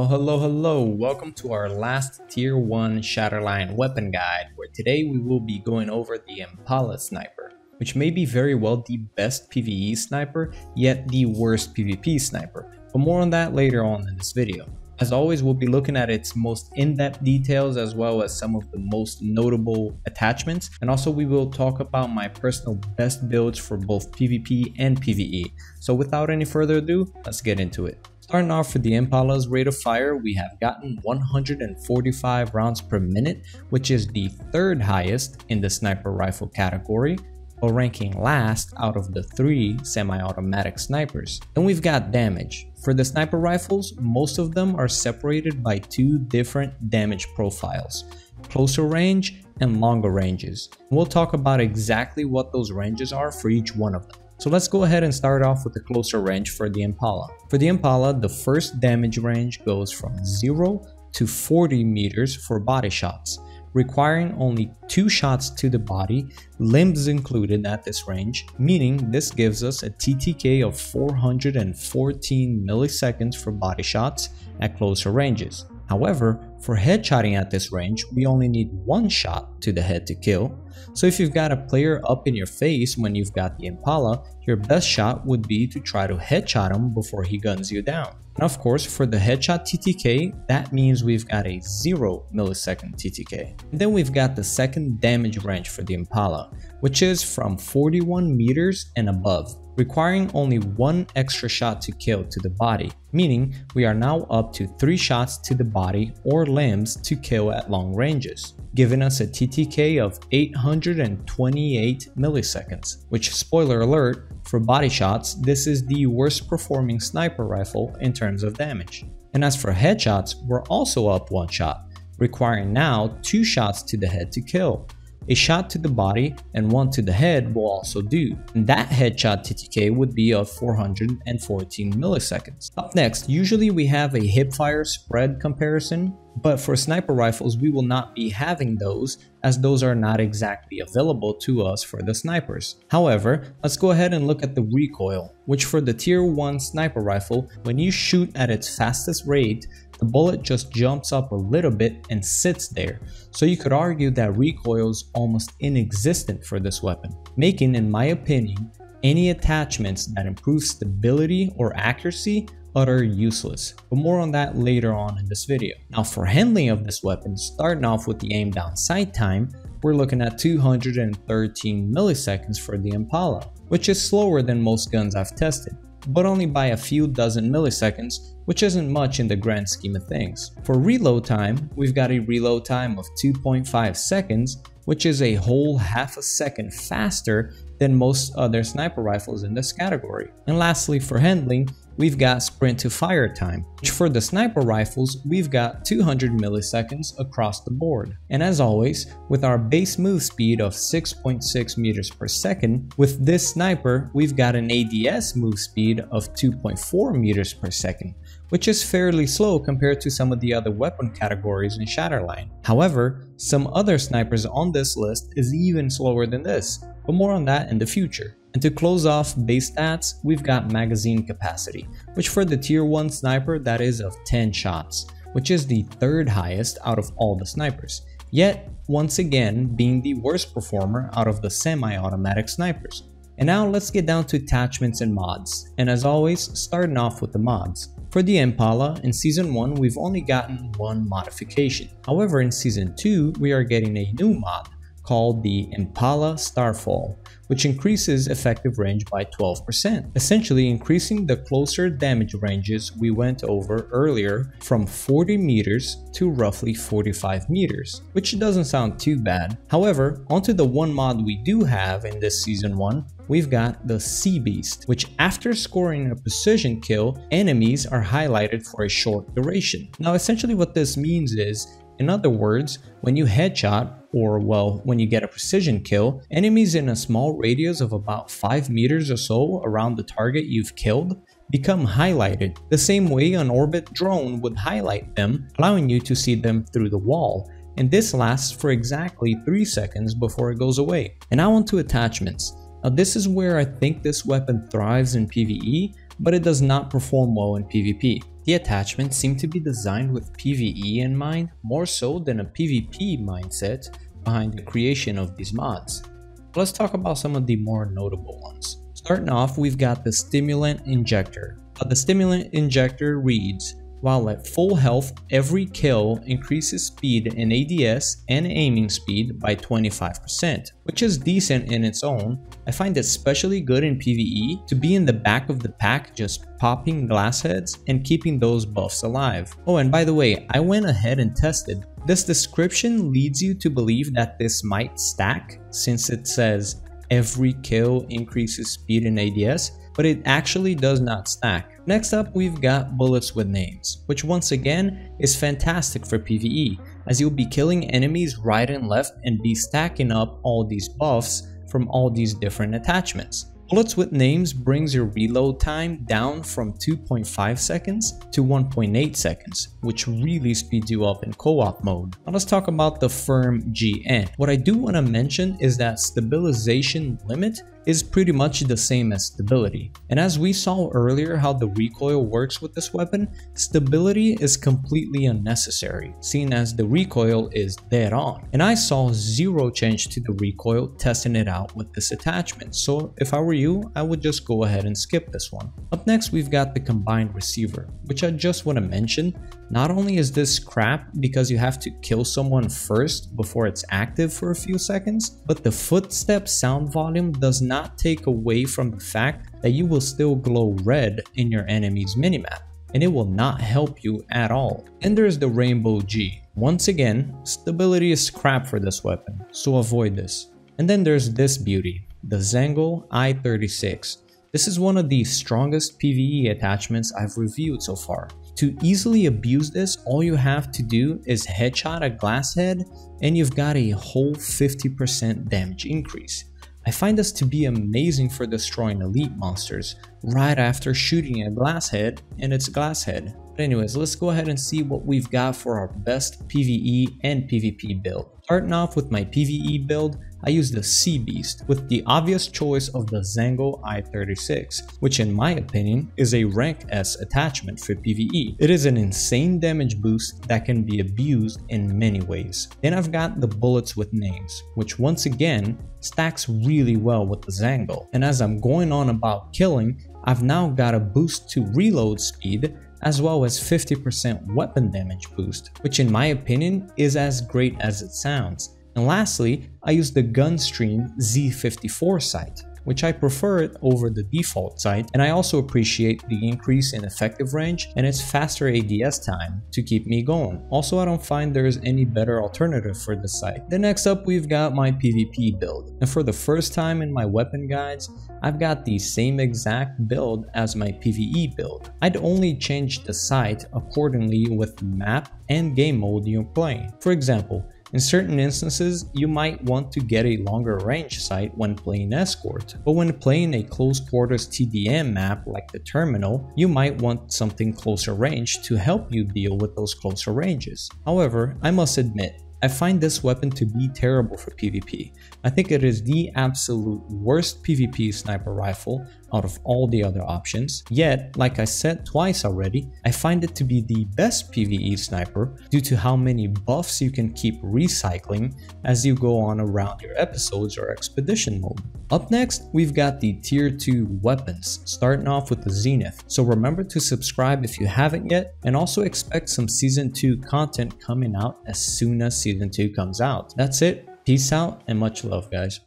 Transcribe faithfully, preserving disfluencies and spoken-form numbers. Oh, hello, hello, welcome to our last tier one Shatterline weapon guide, where today we will be going over the Impala sniper, which may be very well the best PvE sniper, yet the worst PvP sniper, but more on that later on in this video. As always, we'll be looking at its most in-depth details as well as some of the most notable attachments, and also we will talk about my personal best builds for both PvP and PvE. So without any further ado, let's get into it. Starting off with the Impala's rate of fire, we have gotten one hundred forty-five rounds per minute, which is the third highest in the sniper rifle category, but ranking last out of the three semi-automatic snipers. Then we've got damage. For the sniper rifles, most of them are separated by two different damage profiles: closer range and longer ranges. We'll talk about exactly what those ranges are for each one of them. So let's go ahead and start off with the closer range for the Impala. For the Impala, the first damage range goes from zero to forty meters for body shots, requiring only two shots to the body, limbs included at this range, meaning this gives us a T T K of four hundred fourteen milliseconds for body shots at closer ranges. However, for headshotting at this range, we only need one shot to the head to kill. So if you've got a player up in your face when you've got the Impala, your best shot would be to try to headshot him before he guns you down. And of course, for the headshot T T K, that means we've got a zero millisecond T T K. And then we've got the second damage range for the Impala, whiwhich is from forty-one meters and above, requiring only one extra shot to kill to the body, meaning we are now up to three shots to the body or limbs to kill at long ranges, giving us a T T K of eight hundred twenty-eight milliseconds, which, spoiler alert, for body shots, this is the worst performing sniper rifle in terms of damage. And as for headshots, we're also up one shot, requiring now two shots to the head to kill. A shot to the body and one to the head will also do, and that headshot T T K would be of four hundred fourteen milliseconds. Up next, usually we have a hipfire spread comparison, but for sniper rifles we will not be having those, as those are not exactly available to us for the snipers. However, let's go ahead and look at the recoil, which for the tier one sniper rifle, when you shoot at its fastest rate, the bullet just jumps up a little bit and sits there, so you could argue that recoil is almost inexistent for this weapon, making, in my opinion, any attachments that improve stability or accuracy utter useless, but more on that later on in this video. Now for handling of this weapon, starting off with the aim down sight time, we're looking at two hundred thirteen milliseconds for the Impala, which is slower than most guns I've tested, but only by a few dozen milliseconds, which isn't much in the grand scheme of things. For reload time, we've got a reload time of two point five seconds, which is a whole half a second faster than most other sniper rifles in this category. And lastly, for handling, we've got sprint to fire time, which for the sniper rifles, we've got two hundred milliseconds across the board. And as always, with our base move speed of six point six meters per second, with this sniper, we've got an A D S move speed of two point four meters per second, which is fairly slow compared to some of the other weapon categories in Shatterline. However, some other snipers on this list is even slower than this, but more on that in the future. And to close off base stats, we've got magazine capacity, which for the tier one sniper, that is of ten shots, which is the third highest out of all the snipers, yet once again being the worst performer out of the semi-automatic snipers. And now let's get down to attachments and mods, and as always, starting off with the mods. For the Impala, in Season one, we've only gotten one modification. However, in Season two, we are getting a new mod called the Impala Starfall, which increases effective range by twelve percent, essentially increasing the closer damage ranges we went over earlier from forty meters to roughly forty-five meters, which doesn't sound too bad. However, onto the one mod we do have in this Season one, we've got the Sea Beast, which after scoring a precision kill, enemies are highlighted for a short duration. Now essentially what this means is, in other words, when you headshot, or well, when you get a precision kill, enemies in a small radius of about five meters or so around the target you've killed become highlighted, the same way an orbit drone would highlight them, allowing you to see them through the wall, and this lasts for exactly three seconds before it goes away. And now onto attachments. Now this is where I think this weapon thrives in PvE, but it does not perform well in PvP. The attachments seem to be designed with PvE in mind more so than a PvP mindset behind the creation of these mods. Let's talk about some of the more notable ones. Starting off, we've got the Stimulant Injector. The Stimulant Injector reads, while at full health, every kill increases speed in A D S and aiming speed by twenty-five percent, which is decent in its own. I find it especially good in PvE to be in the back of the pack just popping glass heads and keeping those buffs alive. Oh, and by the way, I went ahead and tested. This description leads you to believe that this might stack, since it says every kill increases speed in A D S, but it actually does not stack. Next up, we've got Bullets with Names, which once again is fantastic for PvE, as you'll be killing enemies right and left and be stacking up all these buffs from all these different attachments. Bullets with Names brings your reload time down from two point five seconds to one point eight seconds, which really speeds you up in co-op mode. Now let's talk about the F M G nine. What I do want to mention is that stabilization limit is pretty much the same as stability. And as we saw earlier how the recoil works with this weapon, stability is completely unnecessary, seeing as the recoil is dead on. And I saw zero change to the recoil testing it out with this attachment, so if I were you, I would just go ahead and skip this one. Up next, we've got the Combined Receiver, which I just want to mention. Not only is this crap because you have to kill someone first before it's active for a few seconds, but the footstep sound volume does not take away from the fact that you will still glow red in your enemy's minimap, and it will not help you at all. And there's the Rainbow G. Once again, stability is crap for this weapon, so avoid this. And then there's this beauty, the Zangle I thirty-six. This is one of the strongest PvE attachments I've reviewed so far. To easily abuse this, all you have to do is headshot a glass head and you've got a whole fifty percent damage increase. I find this to be amazing for destroying elite monsters right after shooting a glass head and its glass head. But anyways, let's go ahead and see what we've got for our best PvE and PvP build. Starting off with my PvE build, I used the Sea Beast with the obvious choice of the Zangle I thirty-six, which in my opinion is a rank S attachment for PvE. It is an insane damage boost that can be abused in many ways. Then I've got the Bullets with Names, which once again stacks really well with the Zangle. And as I'm going on about killing, I've now got a boost to reload speed as well as fifty percent weapon damage boost, which in my opinion is as great as it sounds. And lastly, I use the Gunstream Z fifty-four sight, which I prefer it over the default sight, and I also appreciate the increase in effective range and its faster A D S time to keep me going. Also, I don't find there is any better alternative for this sight. Then next up, we've got my PvP build, and for the first time in my weapon guides, I've got the same exact build as my PvE build. I'd only change the sight accordingly with map and game mode you're playing. For example, in certain instances, you might want to get a longer range sight when playing Escort, but when playing a close quarters T D M map like the Terminal, you might want something closer range to help you deal with those closer ranges. However, I must admit, I find this weapon to be terrible for PvP. I think it is the absolute worst PvP sniper rifle out of all the other options. Yet, like I said twice already, I find it to be the best PvE sniper due to how many buffs you can keep recycling as you go on around your episodes or expedition mode. Up next, we've got the tier two weapons, starting off with the Zenith. So remember to subscribe if you haven't yet, and also expect some season two content coming out as soon as season two comes out. That's it. Peace out and much love, guys.